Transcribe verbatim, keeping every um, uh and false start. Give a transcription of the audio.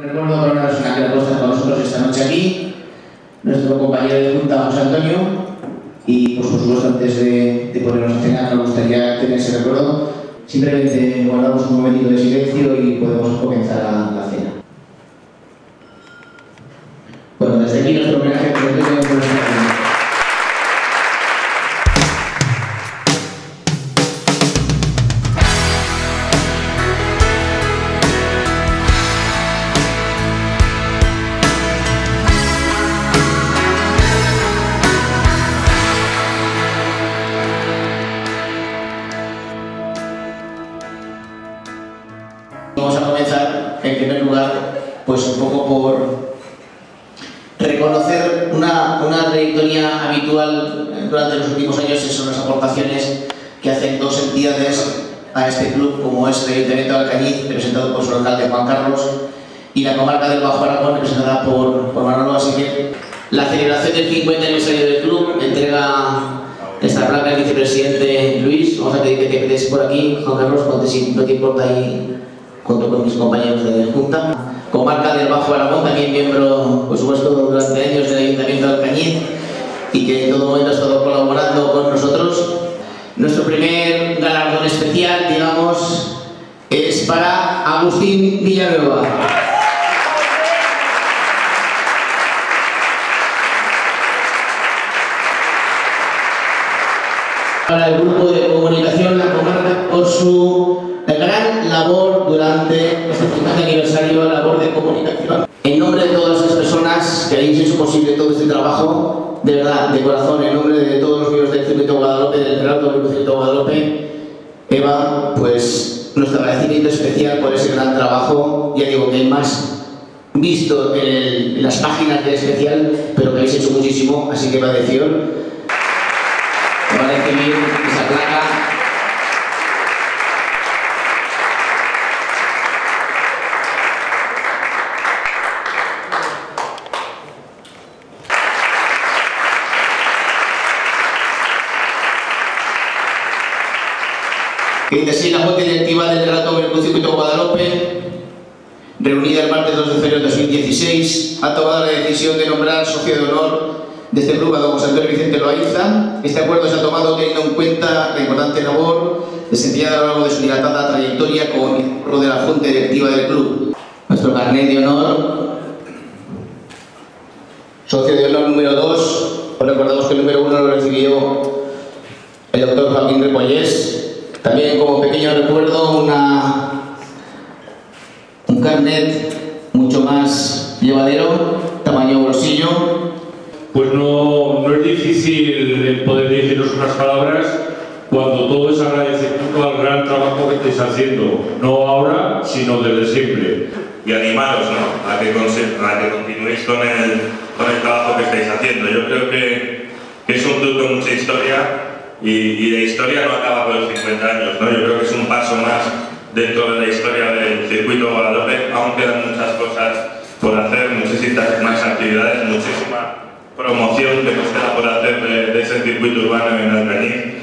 Recuerdo que una persona que ha estado con nosotros esta noche aquí, nuestro compañero de junta, José Antonio, y pues, por supuesto, antes de, de ponernos a cenar, nos gustaría tener ese recuerdo. Simplemente guardamos un momentito de silencio y podemos comenzar la, la cena. Bueno, desde aquí nuestro homenaje que tenemos por el día. Vamos a comenzar, en primer lugar, pues un poco por reconocer una, una trayectoria habitual durante los últimos años, que son las aportaciones que hacen dos entidades a este club, como es el Ayuntamiento de Alcañiz, representado por su alcalde Juan Carlos, y la Comarca del Bajo Aragón, representada por, por Manolo. Así que la celebración del cincuenta aniversario del club entrega esta placa al vicepresidente Luis. Vamos a pedir que te quedes por aquí, Juan Carlos, ponte si no te importa ahí, junto con mis compañeros de Junta. Comarca del Bajo Aragón, también miembro, por supuesto, durante años del Ayuntamiento de Alcañiz y que en todo momento ha estado colaborando con nosotros. Nuestro primer galardón especial, digamos, es para Agustín Villanueva. Para el grupo de comunicación, la comarca, por su gran labor durante este cincuenta aniversario, labor de comunicación. En nombre de todas las personas que habéis hecho posible todo este trabajo, de verdad, de corazón, en nombre de todos los miembros del Circuito Guadalope, del relato del Circuito Guadalope, Eva, pues nuestro agradecimiento especial por ese gran trabajo. Ya digo que hay más visto en, el, en las páginas de especial, pero que habéis hecho muchísimo, así que va a decir, me parece bien esa placa. Que desee la Junta Directiva del Relato del Circuito Guadalope, reunida el martes dos de febrero de dos mil dieciséis, ha tomado la decisión de nombrar socio de honor de este club a don José Antonio Vicente Loaiza. Este acuerdo se ha tomado teniendo en cuenta la importante labor desempeñada a lo largo de su dilatada trayectoria como miembro de la Junta Directiva del club. Nuestro carnet de honor, socio de honor número dos, os recordamos que el número uno lo recibió el doctor Joaquín Repollés. También, como pequeño recuerdo, una, un carnet mucho más llevadero, tamaño bolsillo. Pues no, no es difícil el poder deciros unas palabras cuando todo es agradecimiento al gran trabajo que estáis haciendo, no ahora, sino desde siempre. Y animaros, ¿no?, a que, a que continuéis con el, con el trabajo que estáis haciendo. Yo creo que, que es un club con mucha historia. Y, y la historia no acaba por los cincuenta años, ¿no? Yo creo que es un paso más dentro de la historia del Circuito Guadalope. Aún quedan muchas cosas por hacer, muchísimas más actividades, muchísima promoción que nos queda por hacer de, de ese circuito urbano en Alcañiz.